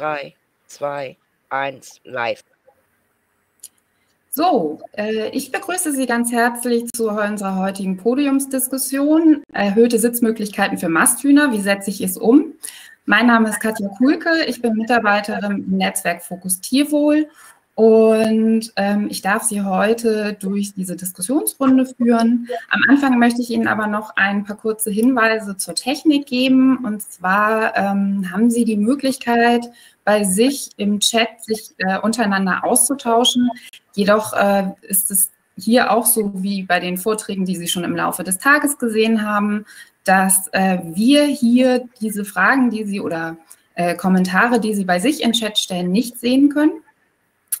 3, 2, 1, live. So, ich begrüße Sie ganz herzlich zu unserer heutigen Podiumsdiskussion. Erhöhte Sitzmöglichkeiten für Masthühner, wie setze ich es um? Mein Name ist Katja Kulke, ich bin Mitarbeiterin im Netzwerk Fokus Tierwohl und ich darf Sie heute durch diese Diskussionsrunde führen. Am Anfang möchte ich Ihnen aber noch ein paar kurze Hinweise zur Technik geben. Und zwar haben Sie die Möglichkeit, bei sich im Chat sich untereinander auszutauschen. Jedoch ist es hier auch so wie bei den Vorträgen, die Sie schon im Laufe des Tages gesehen haben, dass wir hier diese Fragen, die Sie oder Kommentare, die Sie bei sich im Chat stellen, nicht sehen können.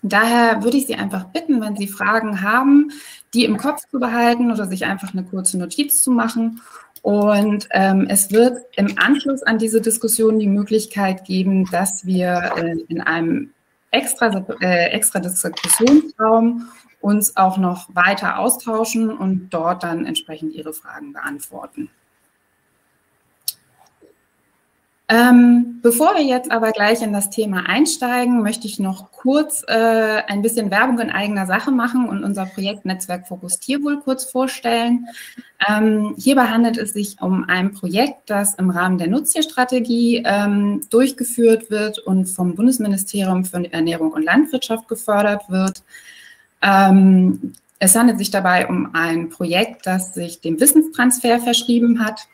Daher würde ich Sie einfach bitten, wenn Sie Fragen haben, die im Kopf zu behalten oder sich einfach eine kurze Notiz zu machen. Und es wird im Anschluss an diese Diskussion die Möglichkeit geben, dass wir in einem extra Diskussionsraum uns auch noch weiter austauschen und dort dann entsprechend Ihre Fragen beantworten. Bevor wir jetzt aber gleich in das Thema einsteigen, möchte ich noch kurz ein bisschen Werbung in eigener Sache machen und unser Projekt Netzwerk Fokus Tierwohl kurz vorstellen. Hierbei handelt es sich um ein Projekt, das im Rahmen der Nutztierstrategie durchgeführt wird und vom Bundesministerium für Ernährung und Landwirtschaft gefördert wird. Es handelt sich dabei um ein Projekt, das sich dem Wissenstransfer verschrieben hat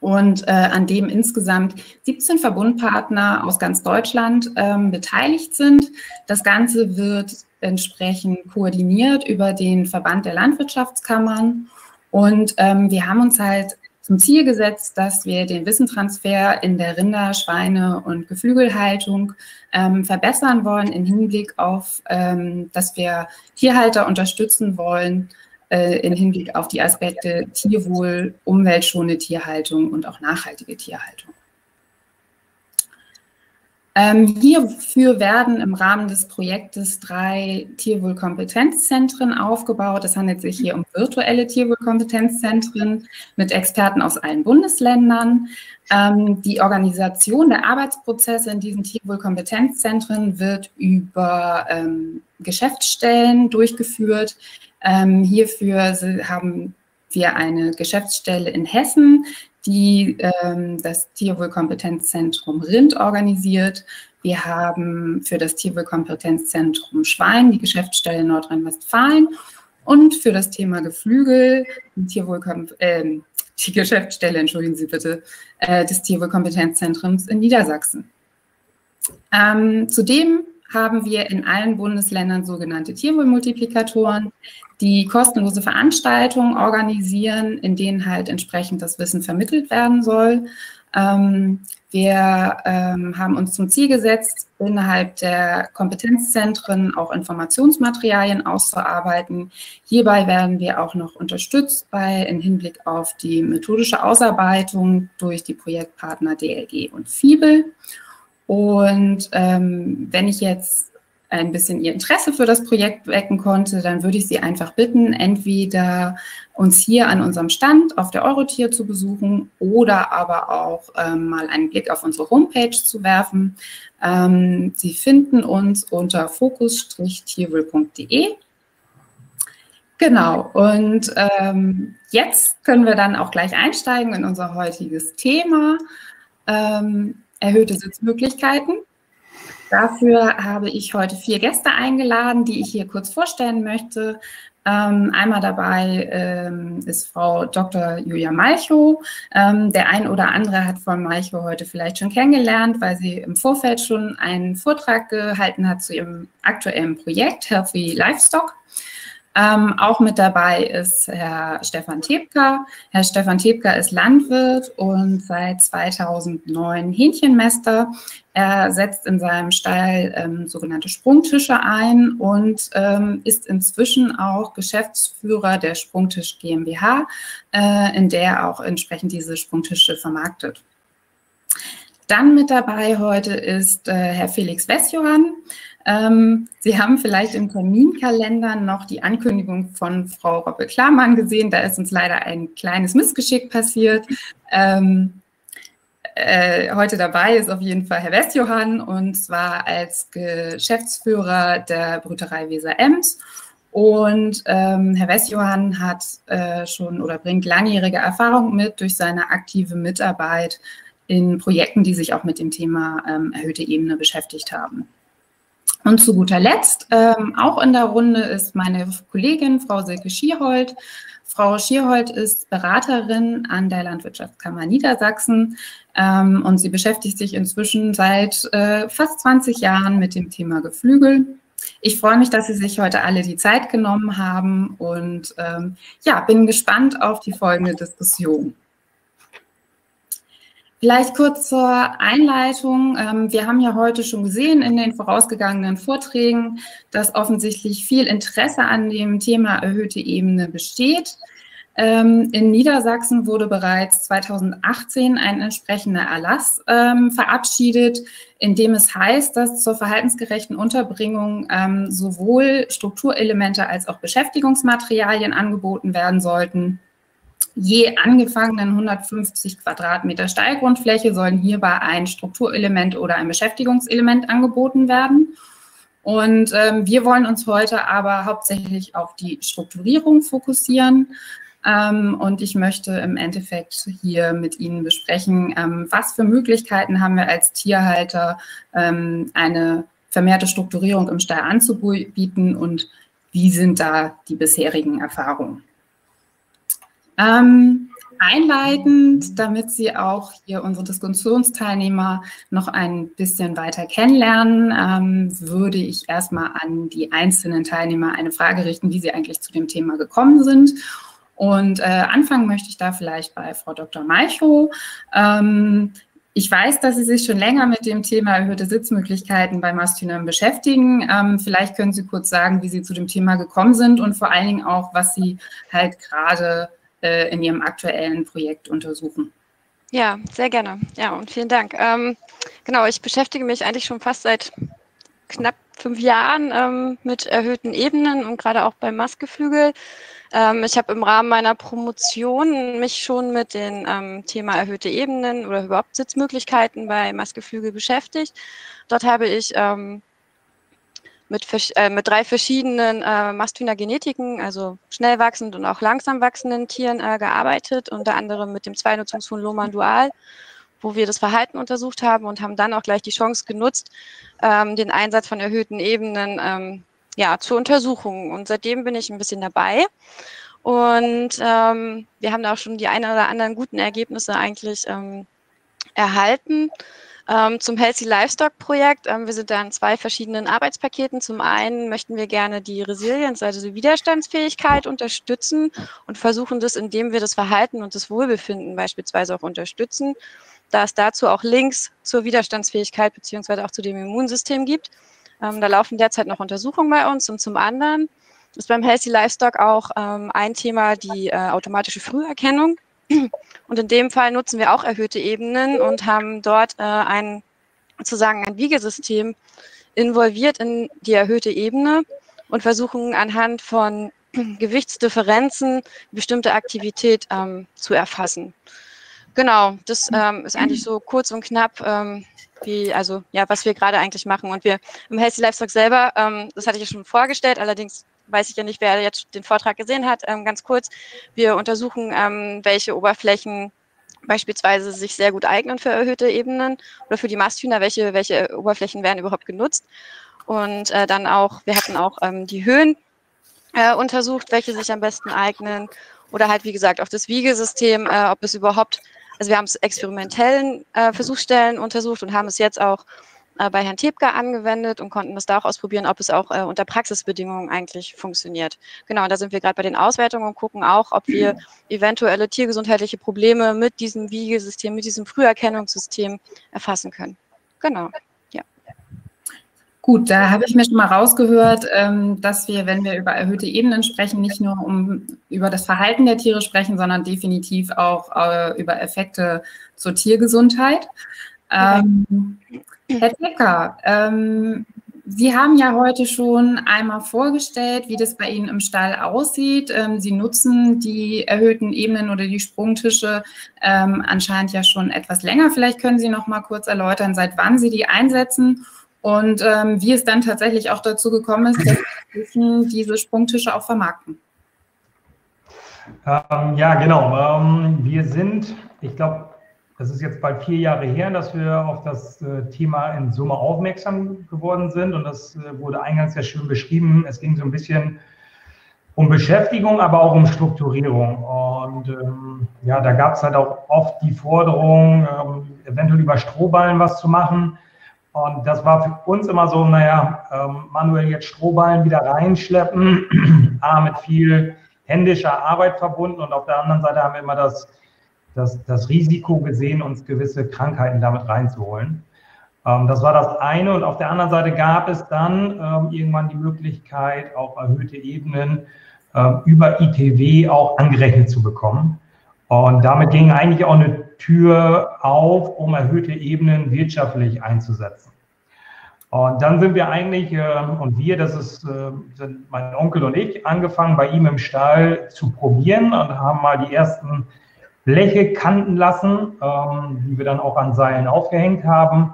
und an dem insgesamt 17 Verbundpartner aus ganz Deutschland beteiligt sind. Das Ganze wird entsprechend koordiniert über den Verband der Landwirtschaftskammern. Und wir haben uns halt zum Ziel gesetzt, dass wir den Wissenstransfer in der Rinder-, Schweine- und Geflügelhaltung verbessern wollen im Hinblick auf, dass wir Tierhalter unterstützen wollen, im Hinblick auf die Aspekte Tierwohl, umweltschonende Tierhaltung und auch nachhaltige Tierhaltung. Hierfür werden im Rahmen des Projektes 3 Tierwohlkompetenzzentren aufgebaut. Es handelt sich hier um virtuelle Tierwohlkompetenzzentren mit Experten aus allen Bundesländern. Die Organisation der Arbeitsprozesse in diesen Tierwohlkompetenzzentren wird über Geschäftsstellen durchgeführt. Hierfür haben wir eine Geschäftsstelle in Hessen, die das Tierwohlkompetenzzentrum Rind organisiert. Wir haben für das Tierwohlkompetenzzentrum Schwein die Geschäftsstelle in Nordrhein-Westfalen und für das Thema Geflügel die Geschäftsstelle, entschuldigen Sie bitte, des Tierwohlkompetenzzentrums in Niedersachsen. Zudem haben wir in allen Bundesländern sogenannte Tierwohlmultiplikatoren, die kostenlose Veranstaltungen organisieren, in denen halt entsprechend das Wissen vermittelt werden soll. Wir haben uns zum Ziel gesetzt, innerhalb der Kompetenzzentren auch Informationsmaterialien auszuarbeiten. Hierbei werden wir auch noch unterstützt im Hinblick auf die methodische Ausarbeitung durch die Projektpartner DLG und FIBEL. Und wenn ich jetzt ein bisschen Ihr Interesse für das Projekt wecken konnte, dann würde ich Sie einfach bitten, entweder uns hier an unserem Stand auf der Eurotier zu besuchen oder aber auch mal einen Blick auf unsere Homepage zu werfen. Sie finden uns unter fokus-tierwohl.de. Genau, und jetzt können wir dann auch gleich einsteigen in unser heutiges Thema. Erhöhte Sitzmöglichkeiten. Dafür habe ich heute 4 Gäste eingeladen, die ich hier kurz vorstellen möchte. Einmal dabei ist Frau Dr. Julia Malchow. Der ein oder andere hat Frau Malchow heute vielleicht schon kennengelernt, weil sie im Vorfeld schon einen Vortrag gehalten hat zu ihrem aktuellen Projekt Healthy Livestock. Auch mit dabei ist Herr Stefan Tepker. Herr Stefan Tepker ist Landwirt und seit 2009 Hähnchenmäster. Er setzt in seinem Stall sogenannte Sprungtische ein und ist inzwischen auch Geschäftsführer der Sprungtisch GmbH, in der er auch entsprechend diese Sprungtische vermarktet. Dann mit dabei heute ist Herr Felix Wessjohann. Sie haben vielleicht im Terminkalender noch die Ankündigung von Frau Robbe-Klarmann gesehen. Da ist uns leider ein kleines Missgeschick passiert. heute dabei ist auf jeden Fall Herr Wessjohann, und zwar als Geschäftsführer der Brüterei Weser-Ems. Und Herr Wessjohann hat bringt langjährige Erfahrung mit durch seine aktive Mitarbeit in Projekten, die sich auch mit dem Thema erhöhte Ebene beschäftigt haben. Und zu guter Letzt, auch in der Runde, ist meine Kollegin Frau Silke Schierhold. Frau Schierhold ist Beraterin an der Landwirtschaftskammer Niedersachsen und sie beschäftigt sich inzwischen seit fast 20 Jahren mit dem Thema Geflügel. Ich freue mich, dass Sie sich heute alle die Zeit genommen haben und bin gespannt auf die folgende Diskussion. Vielleicht kurz zur Einleitung. Wir haben ja heute schon gesehen in den vorausgegangenen Vorträgen, dass offensichtlich viel Interesse an dem Thema erhöhte Ebene besteht. In Niedersachsen wurde bereits 2018 ein entsprechender Erlass verabschiedet, in dem es heißt, dass zur verhaltensgerechten Unterbringung sowohl Strukturelemente als auch Beschäftigungsmaterialien angeboten werden sollten. Je angefangenen 150 Quadratmeter Stallgrundfläche sollen hierbei ein Strukturelement oder ein Beschäftigungselement angeboten werden. Und wir wollen uns heute aber hauptsächlich auf die Strukturierung fokussieren. Und ich möchte im Endeffekt hier mit Ihnen besprechen, was für Möglichkeiten haben wir als Tierhalter, eine vermehrte Strukturierung im Stall anzubieten und wie sind da die bisherigen Erfahrungen. Einleitend, damit Sie auch hier unsere Diskussionsteilnehmer noch ein bisschen weiter kennenlernen, würde ich erstmal an die einzelnen Teilnehmer eine Frage richten, wie sie eigentlich zu dem Thema gekommen sind. Und anfangen möchte ich da vielleicht bei Frau Dr. Malchow. Ich weiß, dass Sie sich schon länger mit dem Thema erhöhte Sitzmöglichkeiten bei Masthühnern beschäftigen. Vielleicht können Sie kurz sagen, wie Sie zu dem Thema gekommen sind und vor allen Dingen auch, was Sie halt gerade in Ihrem aktuellen Projekt untersuchen. Ja, sehr gerne. Ja, und vielen Dank. Ich beschäftige mich eigentlich schon fast seit knapp 5 Jahren mit erhöhten Ebenen und gerade auch beim Mastgeflügel. Ich habe im Rahmen meiner Promotion mich schon mit dem Thema erhöhte Ebenen oder überhaupt Sitzmöglichkeiten bei Mastgeflügel beschäftigt. Dort habe ich mit 3 verschiedenen Masthühnergenetiken, also schnell wachsend und auch langsam wachsenden Tieren gearbeitet, unter anderem mit dem 2-Nutzungshuhn Lohmann Dual, wo wir das Verhalten untersucht haben und haben dann auch gleich die Chance genutzt, den Einsatz von erhöhten Ebenen zur Untersuchung. Und seitdem bin ich ein bisschen dabei und wir haben da auch schon die ein oder anderen guten Ergebnisse eigentlich erhalten. Zum Healthy Livestock Projekt. Wir sind da in 2 verschiedenen Arbeitspaketen. Zum einen möchten wir gerne die Resilienz, also die Widerstandsfähigkeit unterstützen und versuchen das, indem wir das Verhalten und das Wohlbefinden beispielsweise auch unterstützen, da es dazu auch Links zur Widerstandsfähigkeit beziehungsweise auch zu dem Immunsystem gibt. Da laufen derzeit noch Untersuchungen bei uns. Und zum anderen ist beim Healthy Livestock auch ein Thema die automatische Früherkennung. Und in dem Fall nutzen wir auch erhöhte Ebenen und haben dort ein Wiegesystem involviert in die erhöhte Ebene und versuchen anhand von Gewichtsdifferenzen bestimmte Aktivität zu erfassen. Genau, das ist eigentlich so kurz und knapp, was wir gerade eigentlich machen. Und wir im Healthy Livestock selber, das hatte ich ja schon vorgestellt, allerdings weiß ich ja nicht, wer jetzt den Vortrag gesehen hat, ganz kurz. Wir untersuchen, welche Oberflächen beispielsweise sich sehr gut eignen für erhöhte Ebenen oder für die Masthühner, welche Oberflächen werden überhaupt genutzt. Und dann auch, wir hatten auch die Höhen untersucht, welche sich am besten eignen. Oder halt, wie gesagt, auch das Wiegesystem, ob es überhaupt, also wir haben es experimentellen Versuchsstellen untersucht und haben es jetzt auch bei Herrn Tepker angewendet und konnten das da auch ausprobieren, ob es auch unter Praxisbedingungen eigentlich funktioniert. Genau, da sind wir gerade bei den Auswertungen und gucken auch, ob wir eventuelle tiergesundheitliche Probleme mit diesem Wiegesystem, mit diesem Früherkennungssystem erfassen können. Genau, ja. Gut, da habe ich mir schon mal rausgehört, dass wir, wenn wir über erhöhte Ebenen sprechen, nicht nur über das Verhalten der Tiere sprechen, sondern definitiv auch über Effekte zur Tiergesundheit. Herr Tepker, Sie haben ja heute schon einmal vorgestellt, wie das bei Ihnen im Stall aussieht. Sie nutzen die erhöhten Ebenen oder die Sprungtische anscheinend ja schon etwas länger. Vielleicht können Sie noch mal kurz erläutern, seit wann Sie die einsetzen und wie es dann tatsächlich auch dazu gekommen ist, dass Sie diese Sprungtische auch vermarkten. Ja, genau. Wir sind, ich glaube, das ist jetzt bald 4 Jahre her, dass wir auf das Thema in Summe aufmerksam geworden sind. Und das wurde eingangs ja schön beschrieben. Es ging so ein bisschen um Beschäftigung, aber auch um Strukturierung. Und ja, da gab es halt auch oft die Forderung, eventuell über Strohballen was zu machen. Und das war für uns immer so, naja, manuell jetzt Strohballen wieder reinschleppen, mit viel händischer Arbeit verbunden. Und auf der anderen Seite haben wir immer das Risiko gesehen, uns gewisse Krankheiten damit reinzuholen. Das war das eine. Und auf der anderen Seite gab es dann irgendwann die Möglichkeit, auch erhöhte Ebenen über ITW auch angerechnet zu bekommen. Und damit ging eigentlich auch eine Tür auf, um erhöhte Ebenen wirtschaftlich einzusetzen. Und dann sind wir eigentlich, sind mein Onkel und ich, angefangen bei ihm im Stall zu probieren und haben mal die ersten Bleche kanten lassen, die wir dann auch an Seilen aufgehängt haben.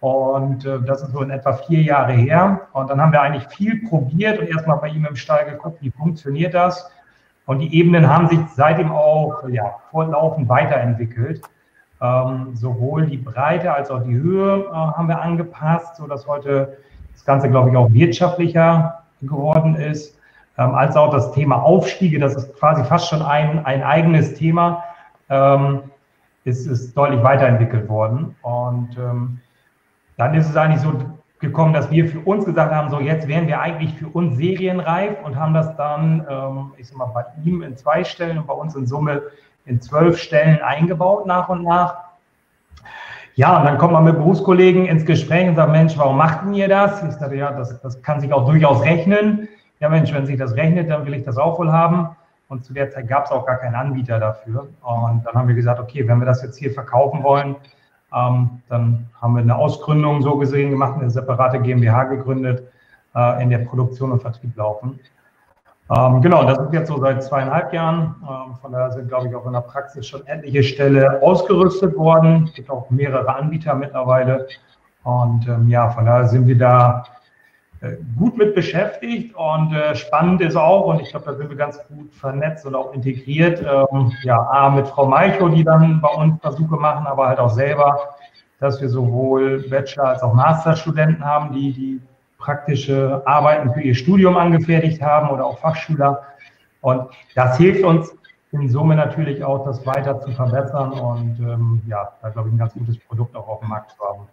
Und das ist so in etwa 4 Jahre her. Und dann haben wir eigentlich viel probiert und erstmal bei ihm im Stall geguckt, wie funktioniert das. Und die Ebenen haben sich seitdem auch fortlaufend weiterentwickelt. Sowohl die Breite als auch die Höhe haben wir angepasst, sodass heute das Ganze, glaube ich, auch wirtschaftlicher geworden ist. Als auch das Thema Aufstiege, das ist quasi fast schon ein eigenes Thema. Ist deutlich weiterentwickelt worden. Und dann ist es eigentlich so gekommen, dass wir für uns gesagt haben, so jetzt wären wir eigentlich für uns serienreif und haben das dann, ich sag mal, bei ihm in 2 Stellen und bei uns in Summe in 12 Stellen eingebaut nach und nach. Ja, und dann kommt man mit Berufskollegen ins Gespräch und sagt, Mensch, warum machten ihr das? Ich sagte, ja, das kann sich auch durchaus rechnen. Ja, Mensch, wenn sich das rechnet, dann will ich das auch wohl haben. Und zu der Zeit gab es auch gar keinen Anbieter dafür. Und dann haben wir gesagt, okay, wenn wir das jetzt hier verkaufen wollen, dann haben wir eine Ausgründung so gesehen gemacht, eine separate GmbH gegründet, in der Produktion und Vertrieb laufen. Genau, das ist jetzt so seit 2,5 Jahren. Von daher sind, glaube ich, auch in der Praxis schon etliche Stellen ausgerüstet worden. Es gibt auch mehrere Anbieter mittlerweile. Und ja, von daher sind wir da gut mit beschäftigt und spannend ist auch, und ich glaube, da sind wir ganz gut vernetzt und auch integriert, mit Frau Malchow, die dann bei uns Versuche machen, aber halt auch selber, dass wir sowohl Bachelor- als auch Masterstudenten haben, die praktische Arbeiten für ihr Studium angefertigt haben oder auch Fachschüler, und das hilft uns in Summe natürlich auch, das weiter zu verbessern und da, glaube ich, ein ganz gutes Produkt auch auf dem Markt zu haben.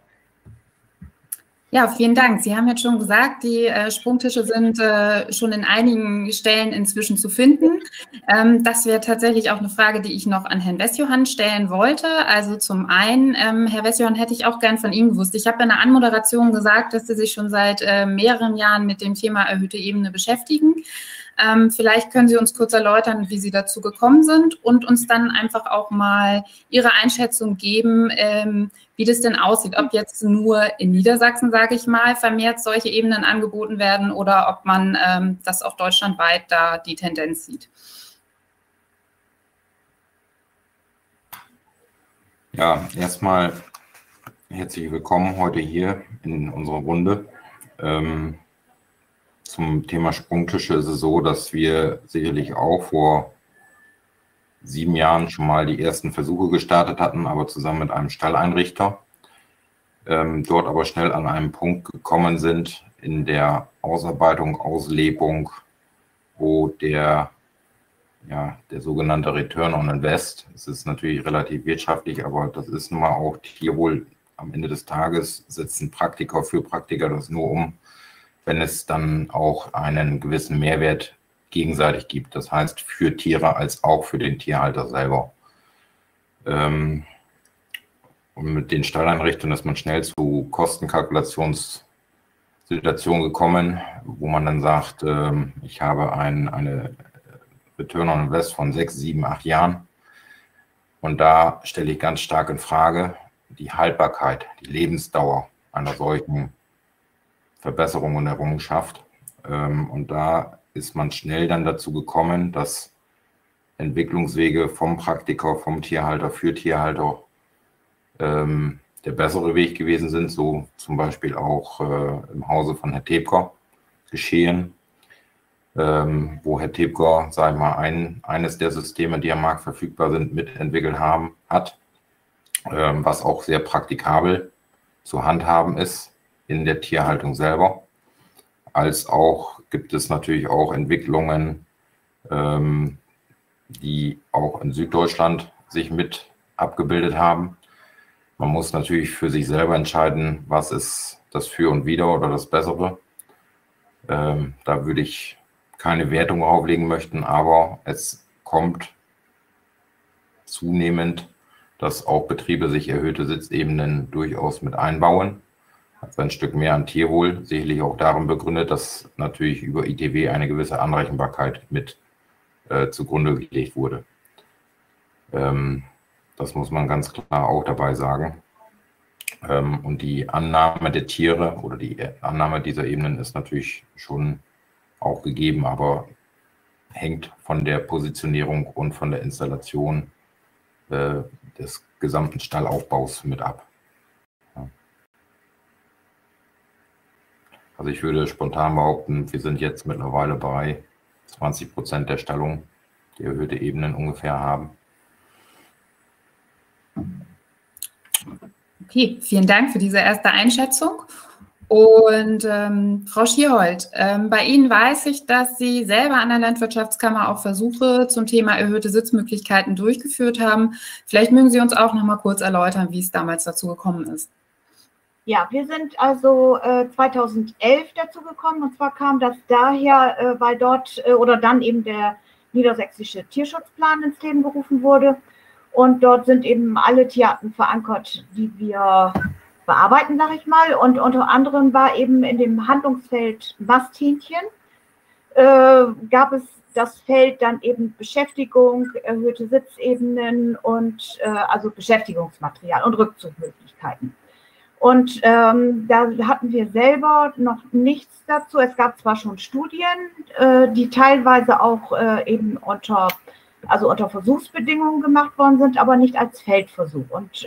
Ja, vielen Dank. Sie haben jetzt schon gesagt, die Sprungtische sind schon in einigen Stellen inzwischen zu finden. Das wäre tatsächlich auch eine Frage, die ich noch an Herrn Wessjohann stellen wollte. Also zum einen, Herr Wessjohann, hätte ich auch gern von Ihnen gewusst. Ich habe in der Anmoderation gesagt, dass Sie sich schon seit mehreren Jahren mit dem Thema erhöhte Ebene beschäftigen. Vielleicht können Sie uns kurz erläutern, wie Sie dazu gekommen sind und uns dann einfach auch mal Ihre Einschätzung geben, wie das denn aussieht, ob jetzt nur in Niedersachsen, sage ich mal, vermehrt solche Ebenen angeboten werden oder ob man das auch deutschlandweit da die Tendenz sieht. Ja, erstmal herzlich willkommen heute hier in unserer Runde. Zum Thema Sprungtische ist es so, dass wir sicherlich auch vor 7 Jahren schon mal die ersten Versuche gestartet hatten, aber zusammen mit einem Stalleinrichter. Dort aber schnell an einen Punkt gekommen sind in der Ausarbeitung, Auslebung, wo der sogenannte Return on Invest, es ist natürlich relativ wirtschaftlich, aber das ist nun mal auch Tierwohl. Am Ende des Tages setzen Praktiker für Praktiker das nur um, wenn es dann auch einen gewissen Mehrwert gegenseitig gibt. Das heißt, für Tiere als auch für den Tierhalter selber. Und mit den Stalleinrichtungen ist man schnell zu Kostenkalkulationssituationen gekommen, wo man dann sagt, ich habe eine Return on Invest von 6, 7, 8 Jahren. Und da stelle ich ganz stark in Frage die Haltbarkeit, die Lebensdauer einer solchen Verbesserung und Errungenschaft. Und da ist man schnell dann dazu gekommen, dass Entwicklungswege vom Praktiker, vom Tierhalter, für Tierhalter der bessere Weg gewesen sind, so zum Beispiel auch im Hause von Herrn Tepker geschehen, wo Herr Tepker, sage ich mal, eines der Systeme, die am Markt verfügbar sind, mitentwickelt hat, was auch sehr praktikabel zu handhaben ist in der Tierhaltung selber, als auch gibt es natürlich auch Entwicklungen, die auch in Süddeutschland sich mit abgebildet haben. Man muss natürlich für sich selber entscheiden, was ist das Für und Wider oder das Bessere. Da würde ich keine Wertung auflegen möchten, aber es kommt zunehmend, dass auch Betriebe sich erhöhte Sitzebenen durchaus mit einbauen. Also ein Stück mehr an Tierwohl, sicherlich auch darin begründet, dass natürlich über ITW eine gewisse Anrechenbarkeit mit zugrunde gelegt wurde. Das muss man ganz klar auch dabei sagen. Und die Annahme der Tiere oder die Annahme dieser Ebenen ist natürlich schon auch gegeben, aber hängt von der Positionierung und von der Installation des gesamten Stallaufbaus mit ab. Ja. Also ich würde spontan behaupten, wir sind jetzt mittlerweile bei 20% der Stallung, die erhöhte Ebenen ungefähr haben. Okay, vielen Dank für diese erste Einschätzung. Und Frau Schierhold, bei Ihnen weiß ich, dass Sie selber an der Landwirtschaftskammer auch Versuche zum Thema erhöhte Sitzmöglichkeiten durchgeführt haben. Vielleicht mögen Sie uns auch noch mal kurz erläutern, wie es damals dazu gekommen ist. Ja, wir sind also 2011 dazu gekommen, und zwar kam das daher, weil dort oder dann eben der niedersächsische Tierschutzplan ins Leben gerufen wurde. Und dort sind eben alle Tierarten verankert, die wir bearbeiten, sage ich mal. Und unter anderem war eben in dem Handlungsfeld Masthähnchen, gab es das Feld dann eben Beschäftigung, erhöhte Sitzebenen und also Beschäftigungsmaterial und Rückzugsmöglichkeiten. Und da hatten wir selber noch nichts dazu. Es gab zwar schon Studien, die teilweise auch eben unter Versuchsbedingungen gemacht worden sind, aber nicht als Feldversuch. Und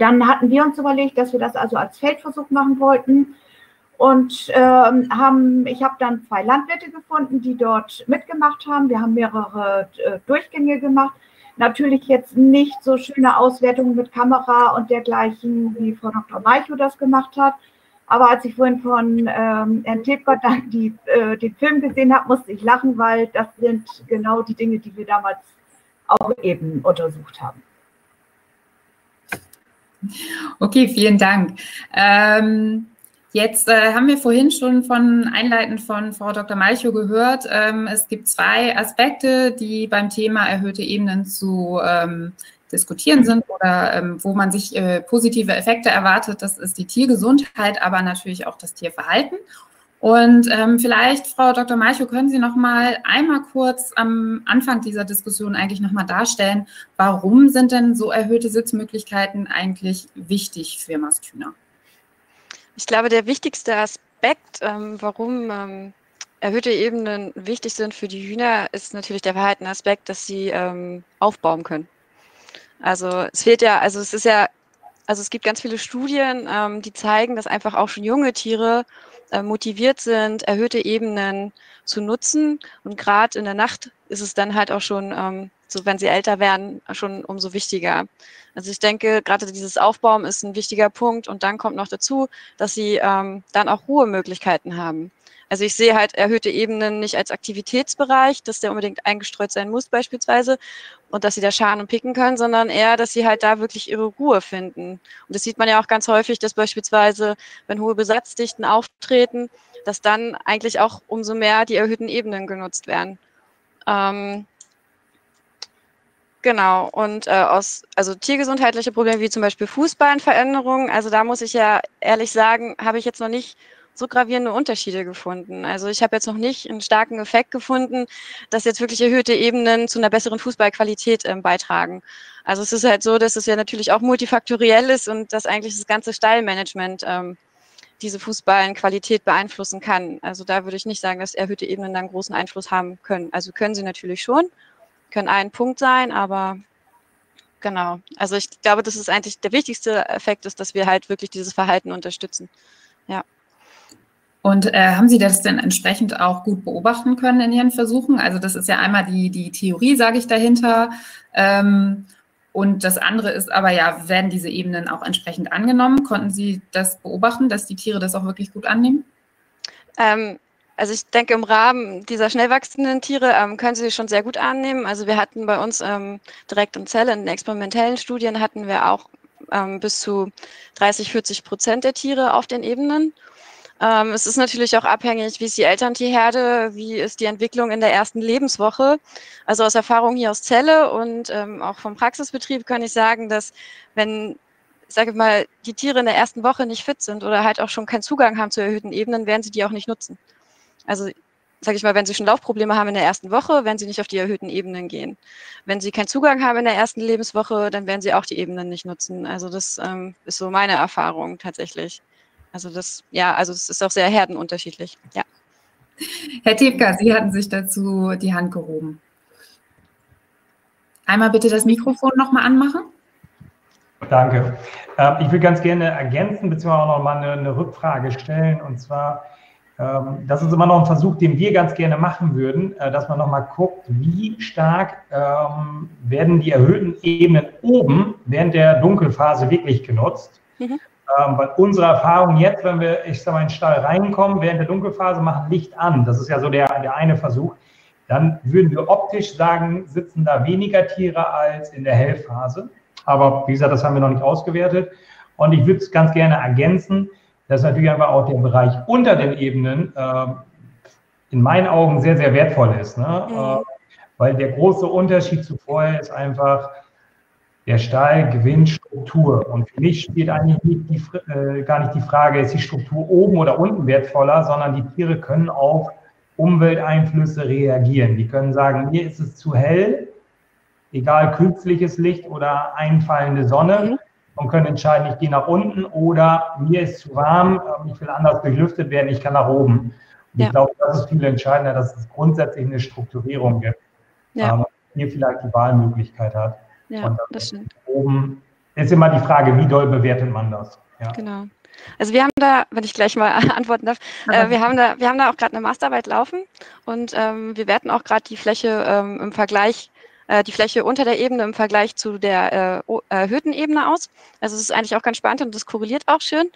dann hatten wir uns überlegt, dass wir das also als Feldversuch machen wollten. Und ich habe dann 2 Landwirte gefunden, die dort mitgemacht haben. Wir haben mehrere Durchgänge gemacht. Natürlich jetzt nicht so schöne Auswertungen mit Kamera und dergleichen, wie Frau Dr. Malchow das gemacht hat. Aber als ich vorhin von Herrn Tepker dann den Film gesehen habe, musste ich lachen, weil das sind genau die Dinge, die wir damals auch eben untersucht haben. Okay, vielen Dank. Jetzt haben wir vorhin schon einleitend von Frau Dr. Malchow gehört, es gibt 2 Aspekte, die beim Thema erhöhte Ebenen zu diskutieren sind oder wo man sich positive Effekte erwartet. Das ist die Tiergesundheit, aber natürlich auch das Tierverhalten. Und vielleicht, Frau Dr. Malchow, können Sie noch mal einmal kurz am Anfang dieser Diskussion eigentlich noch mal darstellen, warum sind denn so erhöhte Sitzmöglichkeiten eigentlich wichtig für Masthühner? Ich glaube, der wichtigste Aspekt, warum erhöhte Ebenen wichtig sind für die Hühner, ist natürlich der Verhaltenaspekt, dass sie aufbauen können. Also es fehlt ja, also es ist ja, also es gibt ganz viele Studien, die zeigen, dass einfach auch schon junge Tiere motiviert sind, erhöhte Ebenen zu nutzen. Und gerade in der Nacht ist es dann halt auch schon, so wenn sie älter werden, schon umso wichtiger. Also ich denke, gerade dieses Aufbauen ist ein wichtiger Punkt. Und dann kommt noch dazu, dass sie dann auch Ruhemöglichkeiten haben. Also ich sehe halt erhöhte Ebenen nicht als Aktivitätsbereich, dass der unbedingt eingestreut sein muss beispielsweise und dass sie da scharen und picken können, sondern eher, dass sie halt da wirklich ihre Ruhe finden. Und das sieht man ja auch ganz häufig, dass beispielsweise, wenn hohe Besatzdichten auftreten, dass dann eigentlich auch umso mehr die erhöhten Ebenen genutzt werden. Genau, und also tiergesundheitliche Probleme wie zum Beispiel Fußballenveränderungen, also da muss ich ja ehrlich sagen, habe ich jetzt noch nicht so gravierende Unterschiede gefunden. Also ich habe jetzt noch nicht einen starken Effekt gefunden, dass jetzt wirklich erhöhte Ebenen zu einer besseren Fußballqualität beitragen. Also es ist halt so, dass es ja natürlich auch multifaktoriell ist und dass eigentlich das ganze Stallmanagement diese Fußballenqualität beeinflussen kann. Also da würde ich nicht sagen, dass erhöhte Ebenen dann großen Einfluss haben können. Also können sie natürlich schon, können ein Punkt sein, aber genau. Also ich glaube, das ist eigentlich der wichtigste Effekt, ist, dass wir halt wirklich dieses Verhalten unterstützen. Ja. Und haben Sie das denn entsprechend auch gut beobachten können in Ihren Versuchen? Also das ist ja einmal die Theorie, sage ich dahinter. Und das andere ist aber ja, werden diese Ebenen auch entsprechend angenommen? Konnten Sie das beobachten, dass die Tiere das auch wirklich gut annehmen? Also ich denke, im Rahmen dieser schnell wachsenden Tiere können sie schon sehr gut annehmen. Also wir hatten bei uns direkt in Zelle, in den experimentellen Studien hatten wir auch bis zu 30–40% der Tiere auf den Ebenen. Es ist natürlich auch abhängig, wie ist die Elterntierherde, wie ist die Entwicklung in der ersten Lebenswoche. Also aus Erfahrung hier aus Celle und auch vom Praxisbetrieb kann ich sagen, dass wenn, sage ich mal, die Tiere in der ersten Woche nicht fit sind oder halt auch schon keinen Zugang haben zu erhöhten Ebenen, werden sie die auch nicht nutzen. Also, sage ich mal, wenn sie schon Laufprobleme haben in der ersten Woche, werden sie nicht auf die erhöhten Ebenen gehen. Wenn sie keinen Zugang haben in der ersten Lebenswoche, dann werden sie auch die Ebenen nicht nutzen. Also das ist so meine Erfahrung tatsächlich. Also das, ja, also das ist auch sehr herdenunterschiedlich, ja. Herr Tepker, Sie hatten sich dazu die Hand gehoben. Einmal bitte das Mikrofon nochmal anmachen. Danke. Ich will ganz gerne ergänzen, beziehungsweise auch nochmal eine Rückfrage stellen, und zwar, das ist immer noch ein Versuch, den wir ganz gerne machen würden, dass man nochmal guckt, wie stark werden die erhöhten Ebenen oben während der Dunkelphase wirklich genutzt. Mhm. Weil unsere Erfahrung jetzt, wenn wir, ich sag mal, in den Stall reinkommen, während der Dunkelphase machen Licht an, das ist ja so der eine Versuch, dann würden wir optisch sagen, sitzen da weniger Tiere als in der Hellphase. Aber wie gesagt, das haben wir noch nicht ausgewertet. Und ich würde es ganz gerne ergänzen, dass natürlich aber auch der Bereich unter den Ebenen in meinen Augen sehr, sehr wertvoll ist. Ne? Mhm. Weil der große Unterschied zu vorher ist einfach, der Stall gewinnt Struktur. Und für mich spielt eigentlich gar nicht die Frage, ist die Struktur oben oder unten wertvoller, sondern die Tiere können auf Umwelteinflüsse reagieren. Die können sagen, mir ist es zu hell, egal künstliches Licht oder einfallende Sonne, mhm, und können entscheiden, ich gehe nach unten, oder mir ist zu warm, ich will anders durchlüftet werden, ich kann nach oben. Und ja, ich glaube, das ist viel entscheidender, dass es grundsätzlich eine Strukturierung gibt, ja, wo hier vielleicht die Wahlmöglichkeit hat. Ja, und das stimmt. Oben ist immer die Frage, wie doll bewertet man das? Ja. Genau. Also wir haben da, wenn ich gleich mal antworten darf, wir haben da auch gerade eine Masterarbeit laufen, und wir werten auch gerade die Fläche im Vergleich, die Fläche unter der Ebene im Vergleich zu der erhöhten Ebene aus. Also es ist eigentlich auch ganz spannend und das korreliert auch schön.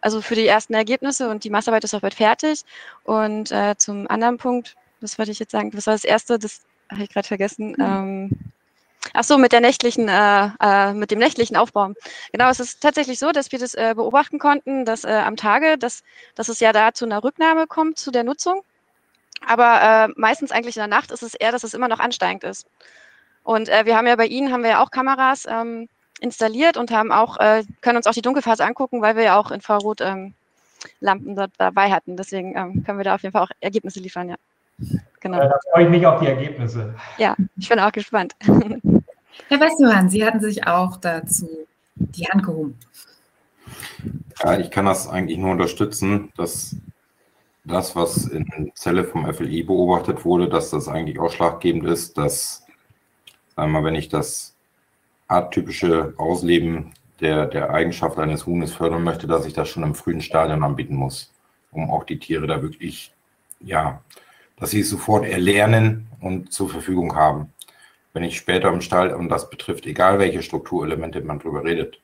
Also für die ersten Ergebnisse, und die Masterarbeit ist auch bald fertig. Und zum anderen Punkt, was wollte ich jetzt sagen? Was war das Erste? Das habe ich gerade vergessen. Mhm. Ach so, mit der nächtlichen, mit dem nächtlichen Aufbauen. Genau, es ist tatsächlich so, dass wir das beobachten konnten, dass am Tage, dass es ja da zu einer Rücknahme kommt, zu der Nutzung. Aber meistens eigentlich in der Nacht ist es eher, dass es immer noch ansteigend ist. Und wir haben ja bei Ihnen, haben wir ja auch Kameras installiert und haben auch, können uns auch die Dunkelphase angucken, weil wir ja auch Infrarotlampen dort dabei hatten. Deswegen können wir da auf jeden Fall auch Ergebnisse liefern, ja. Genau. Da freue ich mich auf die Ergebnisse. Ja, ich bin auch gespannt. Herr Wessjohann, Sie hatten sich auch dazu die Hand gehoben. Ja, ich kann das eigentlich nur unterstützen, dass das, was in Celle vom FLI beobachtet wurde, dass das eigentlich ausschlaggebend ist, dass, sagen wir mal, wenn ich das arttypische Ausleben der Eigenschaft eines Huhnes fördern möchte, dass ich das schon im frühen Stadium anbieten muss, um auch die Tiere da wirklich, ja, dass sie es sofort erlernen und zur Verfügung haben. Wenn ich später im Stall, und das betrifft egal welche Strukturelemente man drüber redet,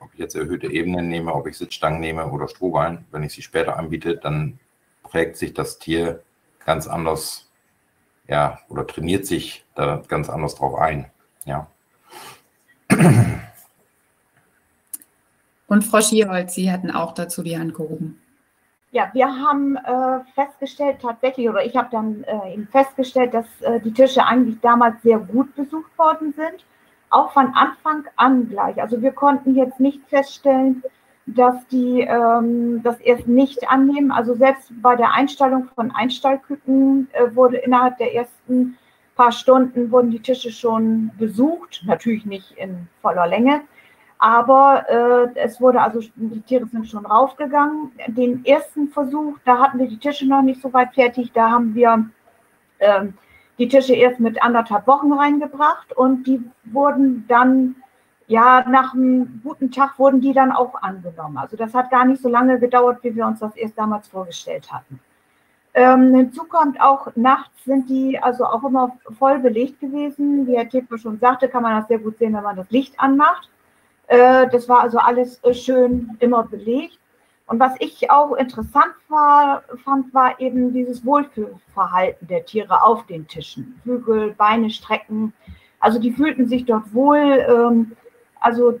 ob ich jetzt erhöhte Ebenen nehme, ob ich Sitzstangen nehme oder Strohballen, wenn ich sie später anbiete, dann prägt sich das Tier ganz anders, ja, oder trainiert sich da ganz anders drauf ein, ja. Und Frau Schierhold, Sie hatten auch dazu die Hand gehoben. Ja, wir haben festgestellt tatsächlich, oder ich habe dann eben festgestellt, dass die Tische eigentlich damals sehr gut besucht worden sind, auch von Anfang an gleich. Also wir konnten jetzt nicht feststellen, dass die das erst nicht annehmen. Also selbst bei der Einstallung von Einstallküken wurde innerhalb der ersten paar Stunden wurden die Tische schon besucht, natürlich nicht in voller Länge. Aber es wurde, also die Tiere sind schon raufgegangen. Den ersten Versuch, da hatten wir die Tische noch nicht so weit fertig, da haben wir die Tische erst mit 1,5 Wochen reingebracht und die wurden dann, ja, nach einem guten Tag wurden die dann auch angenommen. Also das hat gar nicht so lange gedauert, wie wir uns das erst damals vorgestellt hatten. Hinzu kommt auch, nachts sind die also auch immer voll belegt gewesen. Wie Herr Tepker schon sagte, kann man das sehr gut sehen, wenn man das Licht anmacht. Das war also alles schön immer belegt. Und was ich auch interessant fand, war eben dieses Wohlfühlverhalten der Tiere auf den Tischen. Flügel, Beine strecken. Also die fühlten sich dort wohl. Also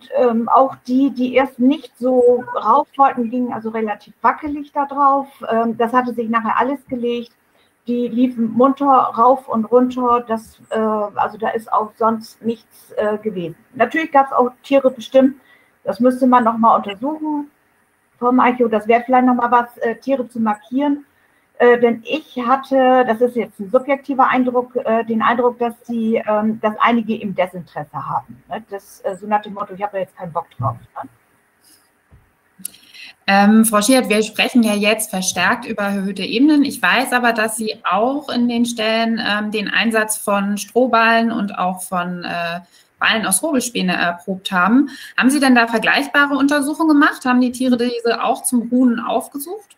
auch die, die erst nicht so rauf wollten, gingen also relativ wackelig da drauf. Das hatte sich nachher alles gelegt. Die liefen munter rauf und runter. Das, also da ist auch sonst nichts gewesen. Natürlich gab es auch Tiere bestimmt, das müsste man nochmal untersuchen vom Archäo. Das wäre vielleicht nochmal was, Tiere zu markieren. Denn ich hatte, das ist jetzt ein subjektiver Eindruck, den Eindruck, dass einige im Desinteresse haben. Ne? Das, so nach dem Motto, ich habe da jetzt keinen Bock drauf. Ne? Frau Schierhold, wir sprechen ja jetzt verstärkt über erhöhte Ebenen. Ich weiß aber, dass Sie auch in den Stellen den Einsatz von Strohballen und auch von Ballen aus Hobelspäne erprobt haben. Haben Sie denn da vergleichbare Untersuchungen gemacht? Haben die Tiere diese auch zum Ruhen aufgesucht?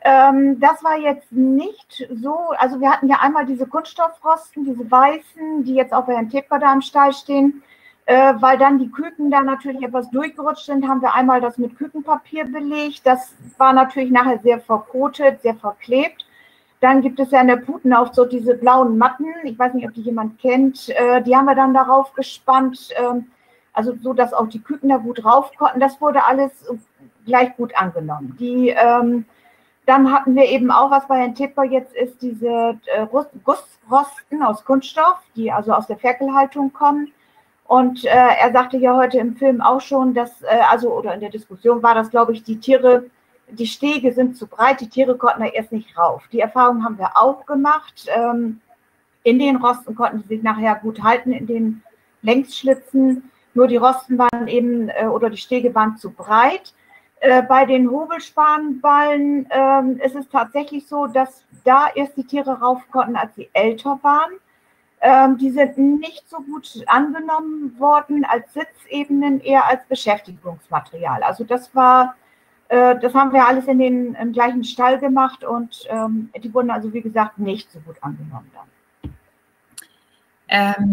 Das war jetzt nicht so, also wir hatten ja einmal diese Kunststoffrosten, diese weißen, die jetzt auch bei Herrn Tepker da im Stall stehen, weil dann die Küken da natürlich etwas durchgerutscht sind, haben wir einmal das mit Kükenpapier belegt, das war natürlich nachher sehr verkotet, sehr verklebt. Dann gibt es ja in der Putenaufzucht diese blauen Matten, ich weiß nicht, ob die jemand kennt, die haben wir dann darauf gespannt, also so, dass auch die Küken da gut rauf konnten, das wurde alles gleich gut angenommen. Dann hatten wir eben auch, was bei Herrn Tepker jetzt ist, diese Gussrosten aus Kunststoff, die also aus der Ferkelhaltung kommen. Und er sagte ja heute im Film auch schon, dass, oder in der Diskussion war das, glaube ich, die Tiere, die Stege sind zu breit, die Tiere konnten da erst nicht rauf. Die Erfahrung haben wir auch gemacht. In den Rosten konnten sie sich nachher gut halten, in den Längsschlitzen. Nur die Rosten waren eben, oder die Stege waren zu breit. Bei den Hobelspanballen ist es tatsächlich so, dass da erst die Tiere rauf konnten, als sie älter waren. Die sind nicht so gut angenommen worden als Sitzebenen, eher als Beschäftigungsmaterial. Also das war, das haben wir alles in den im gleichen Stall gemacht und die wurden also, wie gesagt, nicht so gut angenommen dann.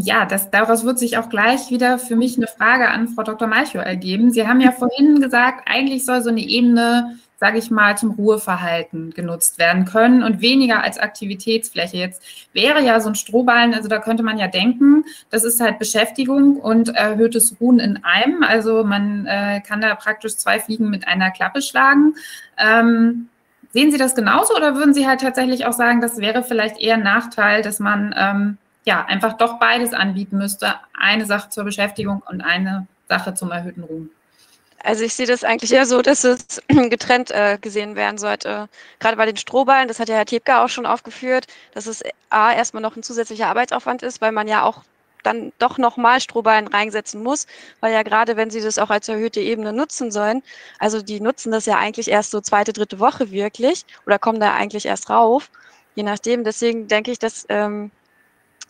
Ja, daraus wird sich auch gleich wieder für mich eine Frage an Frau Dr. Malchow ergeben. Sie haben ja vorhin gesagt, eigentlich soll so eine Ebene, sage ich mal, zum Ruheverhalten genutzt werden können und weniger als Aktivitätsfläche. Jetzt wäre ja so ein Strohballen, also da könnte man ja denken, das ist halt Beschäftigung und erhöhtes Ruhen in einem. Also man kann da praktisch zwei Fliegen mit einer Klappe schlagen. Sehen Sie das genauso oder würden Sie halt tatsächlich auch sagen, das wäre vielleicht eher ein Nachteil, dass man ja, einfach doch beides anbieten müsste, eine Sache zur Beschäftigung und eine Sache zum erhöhten Ruhm? Also ich sehe das eigentlich eher so, dass es getrennt gesehen werden sollte. Gerade bei den Strohballen, das hat ja Herr Tepker auch schon aufgeführt, dass es erstmal noch ein zusätzlicher Arbeitsaufwand ist, weil man ja auch dann doch nochmal Strohballen reinsetzen muss, weil ja gerade, wenn sie das auch als erhöhte Ebene nutzen sollen, also die nutzen das ja eigentlich erst so 2., 3. Woche wirklich oder kommen da eigentlich erst rauf, je nachdem. Deswegen denke ich,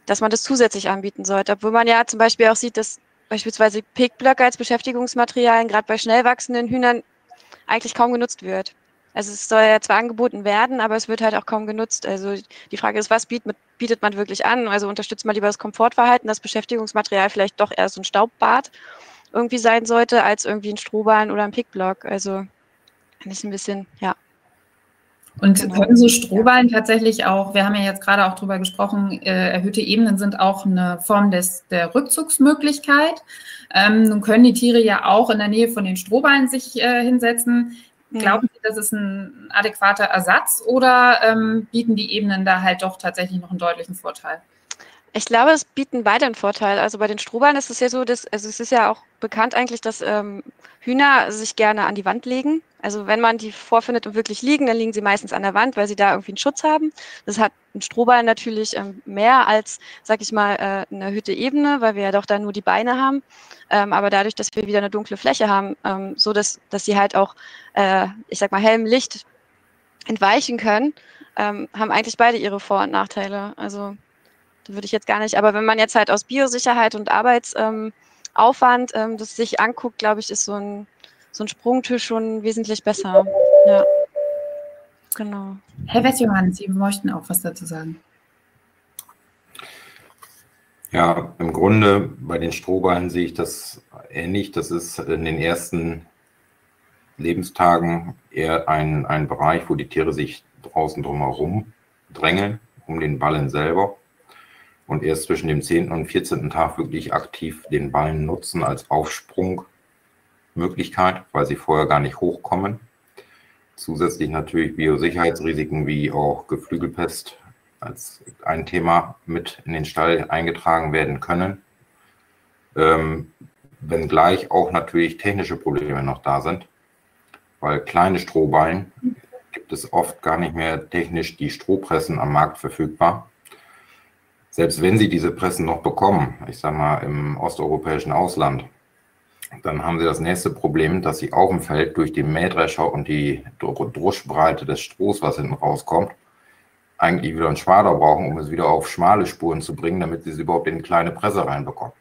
dass man das zusätzlich anbieten sollte, obwohl man ja zum Beispiel auch sieht, dass beispielsweise Pickblöcke als Beschäftigungsmaterialien gerade bei schnell wachsenden Hühnern eigentlich kaum genutzt wird. Also es soll ja zwar angeboten werden, aber es wird halt auch kaum genutzt. Also die Frage ist, was bietet man wirklich an? Also unterstützt man lieber das Komfortverhalten, das Beschäftigungsmaterial vielleicht doch eher so ein Staubbad irgendwie sein sollte, als irgendwie ein Strohballen oder ein Pickblock. Also das ist ein bisschen, ja. Und können so Strohballen tatsächlich auch, wir haben ja jetzt gerade auch drüber gesprochen, erhöhte Ebenen sind auch eine Form der Rückzugsmöglichkeit. Nun können die Tiere ja auch in der Nähe von den Strohballen sich hinsetzen. Glauben Sie, das ist ein adäquater Ersatz oder bieten die Ebenen da halt doch tatsächlich noch einen deutlichen Vorteil? Ich glaube, es bieten beide einen Vorteil. Also bei den Strohballen ist es ja so, dass, also es ist ja auch bekannt eigentlich, dass Hühner sich gerne an die Wand legen. Also wenn man die vorfindet und wirklich liegen, dann liegen sie meistens an der Wand, weil sie da irgendwie einen Schutz haben. Das hat ein Strohball natürlich mehr als, sag ich mal, eine erhöhte Ebene, weil wir ja doch dann nur die Beine haben. Aber dadurch, dass wir wieder eine dunkle Fläche haben, so dass sie halt auch, ich sag mal, hellem Licht entweichen können, haben eigentlich beide ihre Vor- und Nachteile. Also da würde ich jetzt gar nicht, aber wenn man jetzt halt aus Biosicherheit und Arbeitsaufwand das sich anguckt, glaube ich, ist so ein Sprungtisch schon wesentlich besser. Ja, genau. Herr Wessjohann, Sie möchten auch was dazu sagen. Ja, im Grunde bei den Strohballen sehe ich das ähnlich. Das ist in den ersten Lebenstagen eher ein Bereich, wo die Tiere sich draußen drumherum drängeln, um den Ballen selber. Und erst zwischen dem 10. und 14. Tag wirklich aktiv den Ballen nutzen als Aufsprungmöglichkeit, weil sie vorher gar nicht hochkommen. Zusätzlich natürlich Biosicherheitsrisiken wie auch Geflügelpest als ein Thema mit in den Stall eingetragen werden können. Wenngleich auch natürlich technische Probleme noch da sind, weil kleine Strohballen gibt es oft gar nicht mehr technisch die Strohpressen am Markt verfügbar. Selbst wenn sie diese Pressen noch bekommen, ich sage mal im osteuropäischen Ausland, dann haben sie das nächste Problem, dass sie auf dem Feld durch den Mähdrescher und die Druschbreite des Strohs, was hinten rauskommt, eigentlich wieder einen Schwader brauchen, um es wieder auf schmale Spuren zu bringen, damit sie es überhaupt in eine kleine Presse reinbekommen.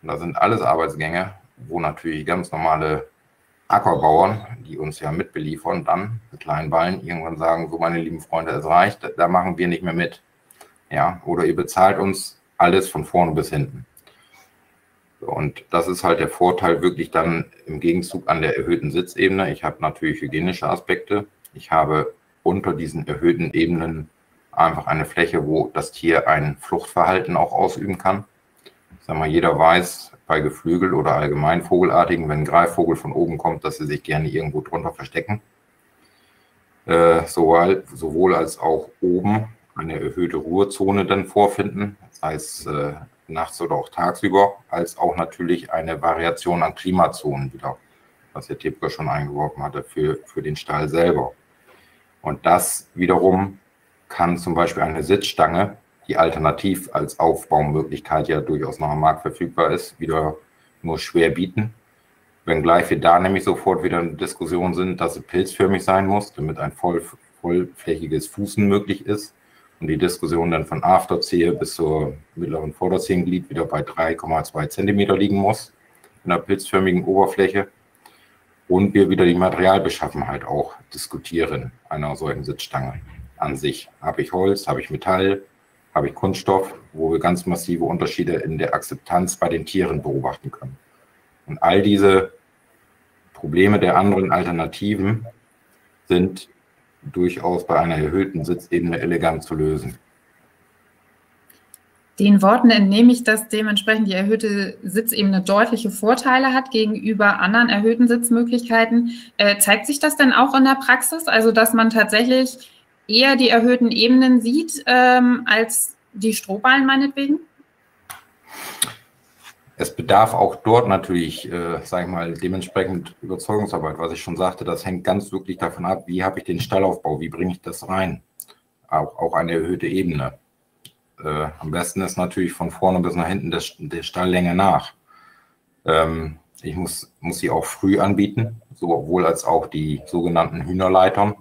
Und das sind alles Arbeitsgänge, wo natürlich ganz normale Ackerbauern, die uns ja mitbeliefern, dann mit kleinen Ballen irgendwann sagen, so meine lieben Freunde, es reicht, da machen wir nicht mehr mit. Ja, oder ihr bezahlt uns alles von vorne bis hinten. Und das ist halt der Vorteil wirklich dann im Gegenzug an der erhöhten Sitzebene. Ich habe natürlich hygienische Aspekte. Ich habe unter diesen erhöhten Ebenen einfach eine Fläche, wo das Tier ein Fluchtverhalten auch ausüben kann. Ich sag mal, jeder weiß bei Geflügel oder allgemein Vogelartigen, wenn ein Greifvogel von oben kommt, dass sie sich gerne irgendwo drunter verstecken. Sowohl als auch oben eine erhöhte Ruhezone dann vorfinden, sei es nachts oder auch tagsüber, als auch natürlich eine Variation an Klimazonen wieder, was Herr Tepker schon eingeworfen hatte, für den Stall selber. Und das wiederum kann zum Beispiel eine Sitzstange, die alternativ als Aufbaumöglichkeit ja durchaus noch am Markt verfügbar ist, wieder nur schwer bieten. Wenngleich wir da nämlich sofort wieder in Diskussion sind, dass es pilzförmig sein muss, damit ein vollflächiges Fußen möglich ist. Und die Diskussion dann von Afterzehe bis zur mittleren Vorderzehenglied wieder bei 3,2 Zentimeter liegen muss, in einer pilzförmigen Oberfläche. Und wir wieder die Materialbeschaffenheit auch diskutieren einer solchen Sitzstange an sich. Habe ich Holz, habe ich Metall, habe ich Kunststoff, wo wir ganz massive Unterschiede in der Akzeptanz bei den Tieren beobachten können. Und all diese Probleme der anderen Alternativen sind durchaus bei einer erhöhten Sitzebene elegant zu lösen. Den Worten entnehme ich, dass dementsprechend die erhöhte Sitzebene deutliche Vorteile hat gegenüber anderen erhöhten Sitzmöglichkeiten. Zeigt sich das denn auch in der Praxis? Also, dass man tatsächlich eher die erhöhten Ebenen sieht als die Strohballen meinetwegen? Es bedarf auch dort natürlich, sage ich mal, dementsprechend Überzeugungsarbeit, was ich schon sagte. Das hängt ganz wirklich davon ab, wie habe ich den Stallaufbau, wie bringe ich das rein, auch eine erhöhte Ebene. Am besten ist natürlich von vorne bis nach hinten der Stalllänge nach. Ich muss sie auch früh anbieten, sowohl als auch die sogenannten Hühnerleitern.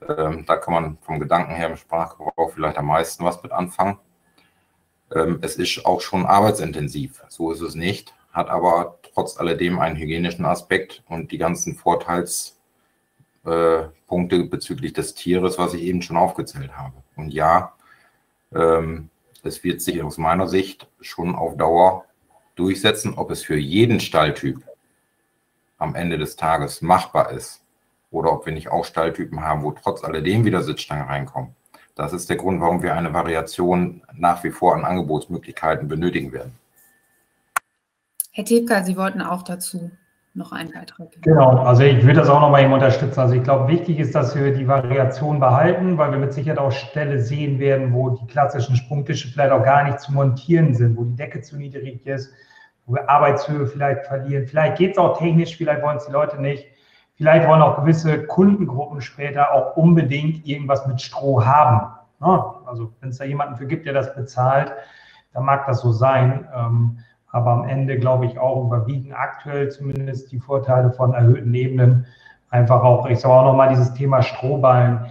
Da kann man vom Gedanken her im Sprachgebrauch vielleicht am meisten was mit anfangen. Es ist auch schon arbeitsintensiv, so ist es nicht, hat aber trotz alledem einen hygienischen Aspekt und die ganzen Vorteilspunkte bezüglich des Tieres, was ich eben schon aufgezählt habe. Und ja, es wird sich aus meiner Sicht schon auf Dauer durchsetzen, ob es für jeden Stalltyp am Ende des Tages machbar ist oder ob wir nicht auch Stalltypen haben, wo trotz alledem wieder Sitzstangen reinkommen. Das ist der Grund, warum wir eine Variation nach wie vor an Angebotsmöglichkeiten benötigen werden. Herr Tepker, Sie wollten auch dazu noch einen Beitrag geben. Genau, also ich würde das auch nochmal eben unterstützen. Also ich glaube, wichtig ist, dass wir die Variation behalten, weil wir mit Sicherheit auch Stelle sehen werden, wo die klassischen Sprungtische vielleicht auch gar nicht zu montieren sind, wo die Decke zu niedrig ist, wo wir Arbeitshöhe vielleicht verlieren. Vielleicht geht es auch technisch, vielleicht wollen es die Leute nicht. Vielleicht wollen auch gewisse Kundengruppen später auch unbedingt irgendwas mit Stroh haben. Also wenn es da jemanden für gibt, der das bezahlt, dann mag das so sein. Aber am Ende, glaube ich, auch überwiegen aktuell zumindest die Vorteile von erhöhten Ebenen. Einfach auch, ich sage auch nochmal dieses Thema Strohballen.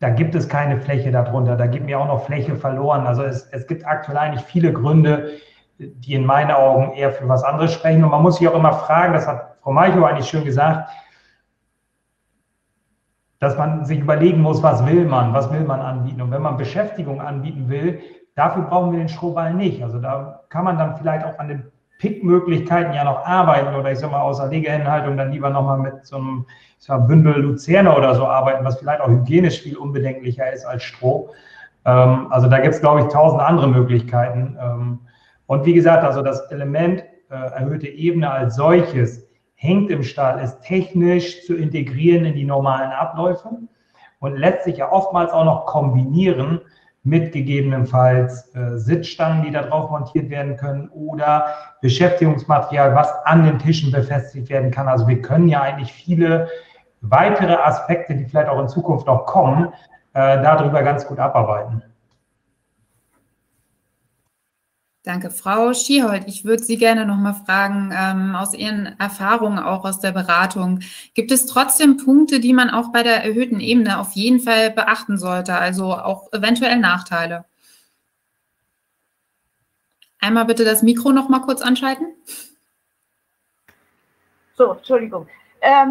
Da gibt es keine Fläche darunter. Da geht mir auch noch Fläche verloren. Also es gibt aktuell eigentlich viele Gründe, die in meinen Augen eher für was anderes sprechen. Und man muss sich auch immer fragen, das hat Frau Malchow eigentlich schön gesagt, dass man sich überlegen muss, was will man anbieten. Und wenn man Beschäftigung anbieten will, dafür brauchen wir den Strohball nicht. Also da kann man dann vielleicht auch an den Pickmöglichkeiten ja noch arbeiten oder ich sag mal außer Legeinhaltung dann lieber nochmal mit so einem Bündel Luzerne oder so arbeiten, was vielleicht auch hygienisch viel unbedenklicher ist als Stroh. Also da gibt es, glaube ich, 1000 andere Möglichkeiten. Und wie gesagt, also das Element erhöhte Ebene als solches hängt im Stall, ist technisch zu integrieren in die normalen Abläufe und lässt sich ja oftmals auch noch kombinieren mit gegebenenfalls Sitzstangen, die da drauf montiert werden können oder Beschäftigungsmaterial, was an den Tischen befestigt werden kann. Also wir können ja eigentlich viele weitere Aspekte, die vielleicht auch in Zukunft noch kommen, darüber ganz gut abarbeiten. Danke, Frau Schierhold. Ich würde Sie gerne noch mal fragen, aus Ihren Erfahrungen auch aus der Beratung, gibt es trotzdem Punkte, die man auch bei der erhöhten Ebene auf jeden Fall beachten sollte, also auch eventuell Nachteile? Einmal bitte das Mikro noch mal kurz anschalten. So, Entschuldigung.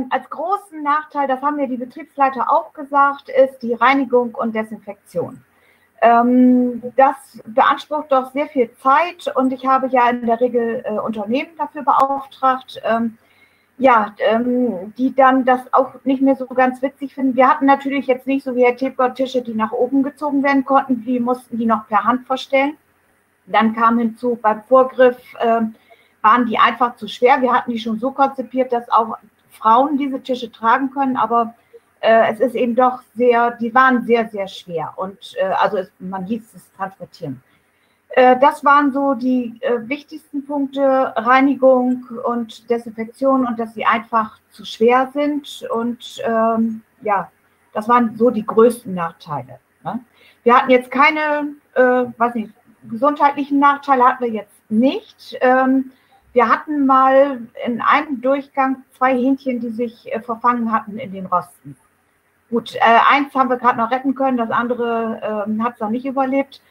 Als großen Nachteil, das haben mir die Betriebsleiter auch gesagt, ist die Reinigung und Desinfektion. Das beansprucht doch sehr viel Zeit und ich habe ja in der Regel Unternehmen dafür beauftragt, die dann das auch nicht mehr so ganz witzig finden. Wir hatten natürlich jetzt nicht so wie Herr Tepker Tische, die nach oben gezogen werden konnten, die mussten die noch per Hand verstellen. Dann kam hinzu, beim Vorgriff waren die einfach zu schwer. Wir hatten die schon so konzipiert, dass auch Frauen diese Tische tragen können, aber es ist eben doch sehr, die waren sehr, sehr schwer und man hieß es transportieren. Das waren so die wichtigsten Punkte, Reinigung und Desinfektion und dass sie einfach zu schwer sind und das waren so die größten Nachteile. Ne? Wir hatten jetzt keine, gesundheitlichen Nachteile hatten wir jetzt nicht. Wir hatten mal in einem Durchgang 2 Hähnchen, die sich verfangen hatten in den Rosten. Gut, eins haben wir gerade noch retten können, das andere hat es noch nicht überlebt.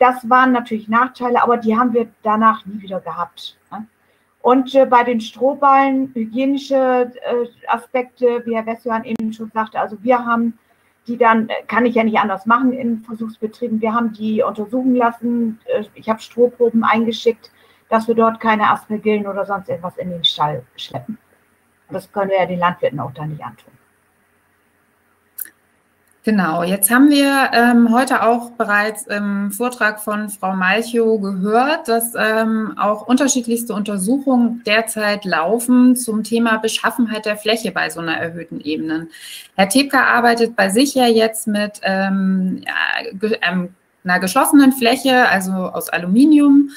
Das waren natürlich Nachteile, aber die haben wir danach nie wieder gehabt. Ne? Und bei den Strohballen, hygienische Aspekte, wie Herr Wessjohann eben schon sagte, also wir haben die dann, kann ich ja nicht anders machen in Versuchsbetrieben, wir haben die untersuchen lassen, ich habe Strohproben eingeschickt, dass wir dort keine Aspergillen oder sonst etwas in den Stall schleppen. Das können wir ja den Landwirten auch da nicht antun. Genau, jetzt haben wir heute auch bereits im Vortrag von Frau Malchow gehört, dass auch unterschiedlichste Untersuchungen derzeit laufen zum Thema Beschaffenheit der Fläche bei so einer erhöhten Ebene. Herr Tepker arbeitet bei sich ja jetzt mit einer geschlossenen Fläche, also aus Aluminium.